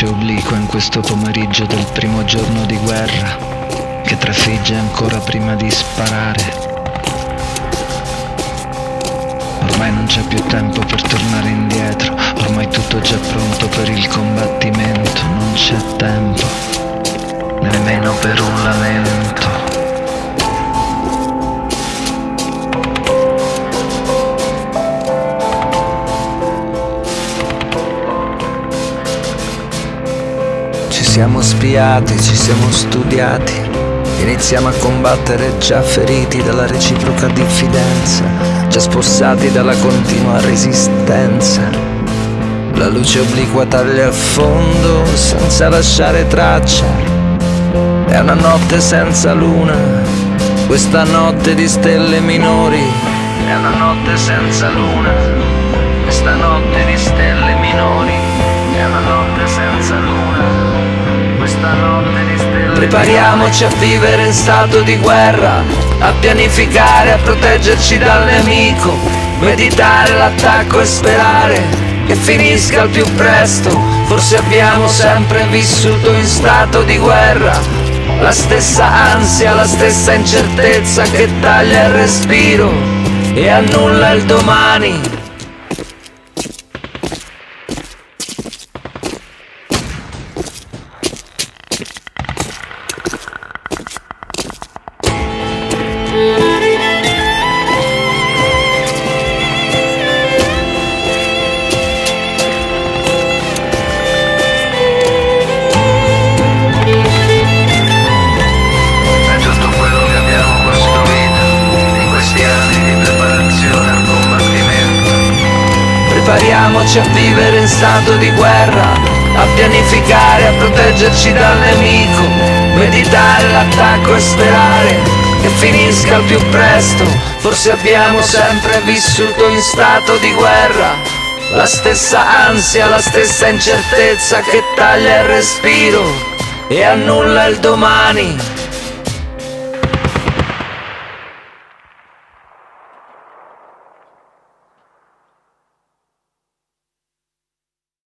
luce obliqua in questo pomeriggio del primo giorno di guerra che trafigge ancora prima di sparare. Ormai non c'è più tempo per tornare indietro, ormai tutto è già pronto per il combattimento, non c'è tempo, nemmeno per un lamento. Ci siamo spiati, ci siamo studiati, iniziamo a combattere già feriti dalla reciproca diffidenza, già spossati dalla continua resistenza. La luce obliqua taglia a fondo senza lasciare traccia. È una notte senza luna, questa notte di stelle minori. È una notte senza luna, questa notte di stelle minori. È una notte senza luna, questa notte di stelle minori. Prepariamoci a vivere in stato di guerra, a pianificare, a proteggerci dal nemico, meditare l'attacco e sperare che finisca al più presto. Forse abbiamo sempre vissuto in stato di guerra, la stessa ansia, la stessa incertezza che taglia il respiro e annulla il domani. Prepariamoci a vivere in stato di guerra, a pianificare, a proteggerci dal nemico, meditare l'attacco e sperare che finisca al più presto. Forse abbiamo sempre vissuto in stato di guerra, la stessa ansia, la stessa incertezza che taglia il respiro e annulla il domani.